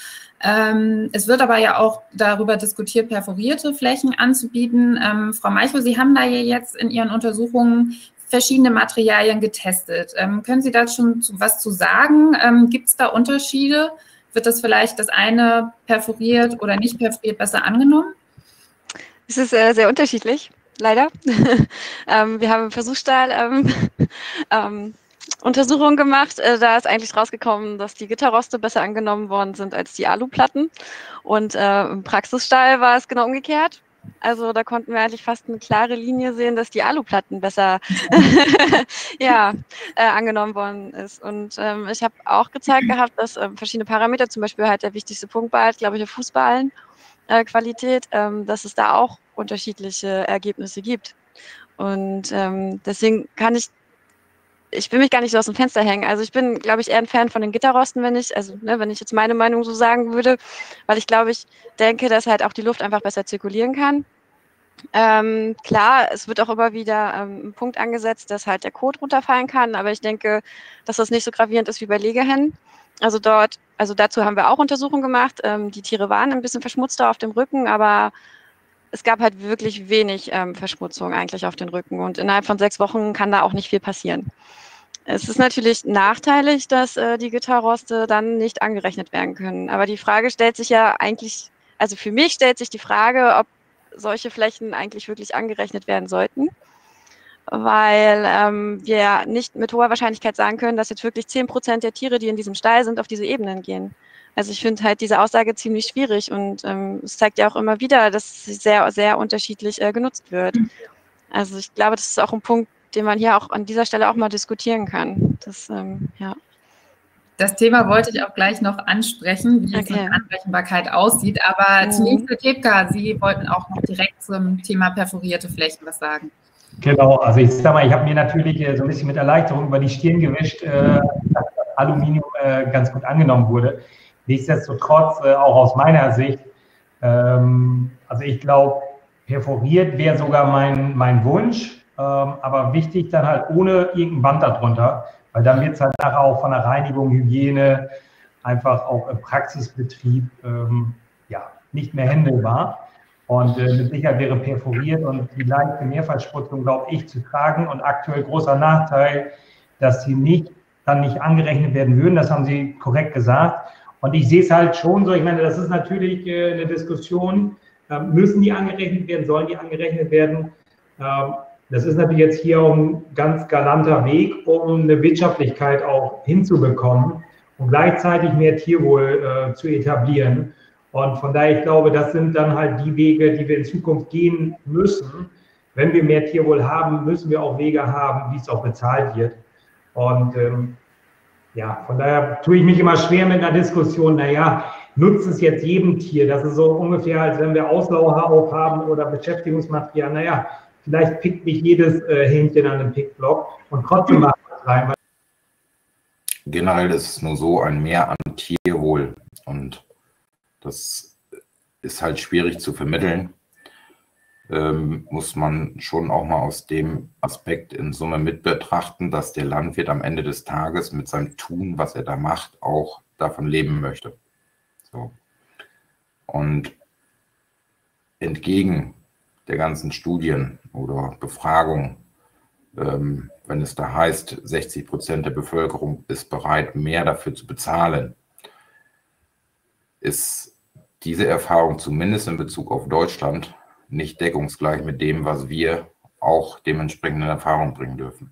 Es wird aber ja auch darüber diskutiert, perforierte Flächen anzubieten. Frau Malchow, Sie haben da ja jetzt in Ihren Untersuchungen verschiedene Materialien getestet. Können Sie da schon was zu sagen? Gibt es da Unterschiede? Wird das vielleicht das eine perforiert oder nicht perforiert besser angenommen? Es ist sehr unterschiedlich, leider. Wir haben im Versuchsstall Untersuchungen gemacht. Da ist eigentlich rausgekommen, dass die Gitterroste besser angenommen worden sind als die Aluplatten. Und im Praxisstall war es genau umgekehrt. Also da konnten wir eigentlich fast eine klare Linie sehen, dass die Aluplatten besser angenommen worden ist. Und ich habe auch gezeigt gehabt, dass verschiedene Parameter, zum Beispiel halt der wichtigste Punkt war halt, glaube ich, der Fußballenqualität, dass es da auch unterschiedliche Ergebnisse gibt. Und deswegen kann ich ich will mich gar nicht so aus dem Fenster hängen. Also ich bin, glaube ich, eher ein Fan von den Gitterrosten, wenn ich jetzt meine Meinung so sagen würde, weil ich, glaube ich, denke, dass halt auch die Luft einfach besser zirkulieren kann. Klar, es wird auch immer wieder ein Punkt angesetzt, dass halt der Kot runterfallen kann, aber ich denke, dass das nicht so gravierend ist wie bei Legehennen. Also dazu haben wir auch Untersuchungen gemacht. Die Tiere waren ein bisschen verschmutzter auf dem Rücken, aber es gab halt wirklich wenig Verschmutzung eigentlich auf den Rücken und innerhalb von 6 Wochen kann da auch nicht viel passieren. Es ist natürlich nachteilig, dass die Gitterroste dann nicht angerechnet werden können, aber die Frage stellt sich ja eigentlich, also für mich stellt sich die Frage, ob solche Flächen eigentlich wirklich angerechnet werden sollten, weil wir nicht mit hoher Wahrscheinlichkeit sagen können, dass jetzt wirklich 10% der Tiere, die in diesem Stall sind, auf diese Ebenen gehen. Also ich finde halt diese Aussage ziemlich schwierig und es zeigt ja auch immer wieder, dass es sehr, sehr unterschiedlich genutzt wird. Also ich glaube, das ist auch ein Punkt, den man hier auch an dieser Stelle auch mal diskutieren kann. Das Thema wollte ich auch gleich noch ansprechen, wie es mit der Anrechenbarkeit aussieht. Aber zunächst, Herr Tepker, Sie wollten auch noch direkt zum Thema perforierte Flächen was sagen. Genau, also ich sag mal, ich habe mir natürlich so ein bisschen mit Erleichterung über die Stirn gewischt, dass Aluminium ganz gut angenommen wurde. Nichtsdestotrotz, auch aus meiner Sicht, also ich glaube, perforiert wäre sogar mein Wunsch, aber wichtig dann halt ohne irgendein Band darunter. Weil dann wird es halt nachher auch von der Reinigung, Hygiene, einfach auch im Praxisbetrieb nicht mehr händelbar. Und mit Sicherheit wäre perforiert und die leichte Mehrfachspritzung, glaube ich, zu tragen. Und aktuell großer Nachteil, dass sie dann nicht angerechnet werden würden. Das haben Sie korrekt gesagt. Und ich sehe es halt schon so, ich meine, das ist natürlich eine Diskussion, müssen die angerechnet werden, sollen die angerechnet werden? Das ist natürlich jetzt hier ein ganz galanter Weg, um eine Wirtschaftlichkeit auch hinzubekommen und gleichzeitig mehr Tierwohl zu etablieren. Und von daher, ich glaube, das sind dann halt die Wege, die wir in Zukunft gehen müssen. Wenn wir mehr Tierwohl haben, müssen wir auch Wege haben, wie es auch bezahlt wird. Und von daher tue ich mich immer schwer mit einer Diskussion, nutzt es jetzt jedem Tier? Das ist so ungefähr, als wenn wir Auslauger aufhaben oder Beschäftigungsmaterial, vielleicht pickt mich jedes Hähnchen an einem Pickblock und trotzdem macht es rein. Generell ist es nur so ein Mehr an Tierwohl und das ist halt schwierig zu vermitteln. Muss man schon auch mal aus dem Aspekt in Summe mit betrachten, dass der Landwirt am Ende des Tages mit seinem Tun, was er da macht, auch davon leben möchte. So. Und entgegen der ganzen Studien oder Befragungen, wenn es da heißt, 60% der Bevölkerung ist bereit, mehr dafür zu bezahlen, ist diese Erfahrung zumindest in Bezug auf Deutschland nicht deckungsgleich mit dem, was wir auch dementsprechend in Erfahrung bringen dürfen.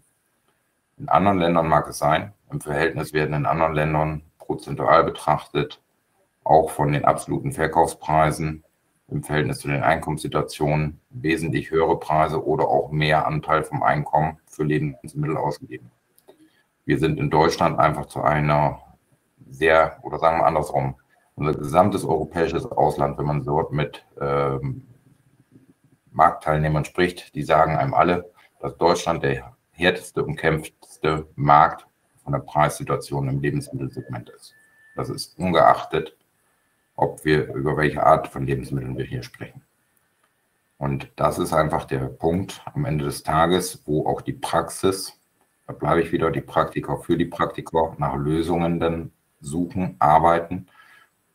In anderen Ländern mag es sein, im Verhältnis werden in anderen Ländern prozentual betrachtet, auch von den absoluten Verkaufspreisen, im Verhältnis zu den Einkommenssituationen wesentlich höhere Preise oder auch mehr Anteil vom Einkommen für Lebensmittel ausgegeben. Wir sind in Deutschland einfach zu einer unser gesamtes europäisches Ausland, wenn man dort mit Marktteilnehmern spricht, die sagen einem alle, dass Deutschland der härteste und kämpfteste Markt von der Preissituation im Lebensmittelsegment ist. Das ist ungeachtet, ob wir über welche Art von Lebensmitteln wir hier sprechen. Und das ist einfach der Punkt am Ende des Tages, wo auch die Praxis, da bleibe ich wieder, die Praktiker für die Praktiker nach Lösungen dann suchen, arbeiten,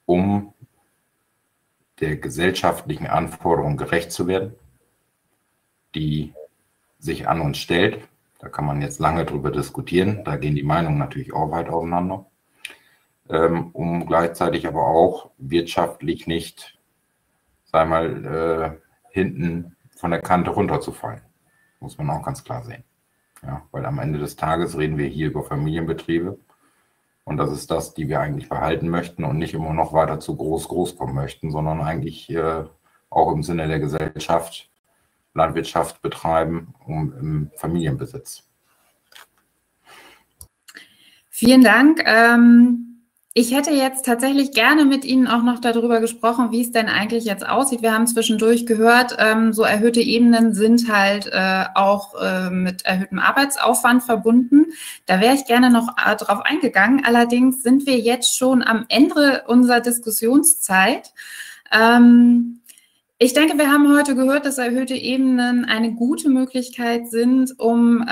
um der gesellschaftlichen Anforderung gerecht zu werden, die sich an uns stellt. Da kann man jetzt lange drüber diskutieren, da gehen die Meinungen natürlich auch weit auseinander. Um gleichzeitig aber auch wirtschaftlich nicht, hinten von der Kante runterzufallen. Muss man auch ganz klar sehen. Ja, weil am Ende des Tages reden wir hier über Familienbetriebe und das ist das, die wir eigentlich behalten möchten und nicht immer noch weiter zu groß kommen möchten, sondern eigentlich auch im Sinne der Gesellschaft Landwirtschaft betreiben im Familienbesitz. Vielen Dank. Ich hätte jetzt tatsächlich gerne mit Ihnen auch noch darüber gesprochen, wie es denn eigentlich jetzt aussieht. Wir haben zwischendurch gehört, so erhöhte Ebenen sind halt auch mit erhöhtem Arbeitsaufwand verbunden. Da wäre ich gerne noch drauf eingegangen. Allerdings sind wir jetzt schon am Ende unserer Diskussionszeit. Ich denke, wir haben heute gehört, dass erhöhte Ebenen eine gute Möglichkeit sind, um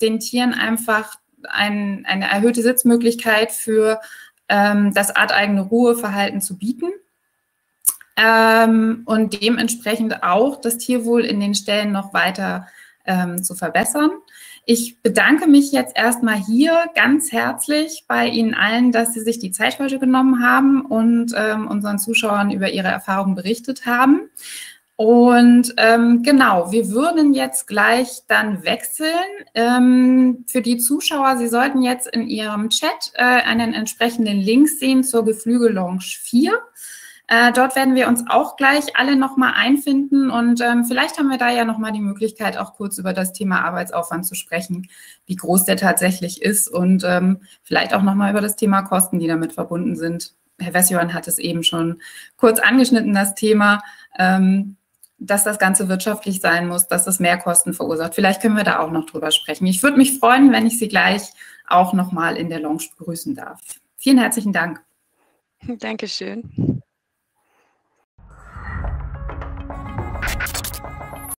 den Tieren einfach eine erhöhte Sitzmöglichkeit für das arteigene Ruheverhalten zu bieten und dementsprechend auch das Tierwohl in den Stellen noch weiter zu verbessern. Ich bedanke mich jetzt erstmal hier ganz herzlich bei Ihnen allen, dass Sie sich die Zeit heute genommen haben und unseren Zuschauern über Ihre Erfahrungen berichtet haben. Und genau, wir würden jetzt gleich dann wechseln. Für die Zuschauer, Sie sollten jetzt in Ihrem Chat einen entsprechenden Link sehen zur Geflügel-Lounge 4. Dort werden wir uns auch gleich alle nochmal einfinden und vielleicht haben wir da ja nochmal die Möglichkeit, auch kurz über das Thema Arbeitsaufwand zu sprechen, wie groß der tatsächlich ist und vielleicht auch nochmal über das Thema Kosten, die damit verbunden sind. Herr Wessjohann hat es eben schon kurz angeschnitten, das Thema, dass das Ganze wirtschaftlich sein muss, dass es mehr Kosten verursacht. Vielleicht können wir da auch noch drüber sprechen. Ich würde mich freuen, wenn ich Sie gleich auch nochmal in der Lounge begrüßen darf. Vielen herzlichen Dank. Dankeschön.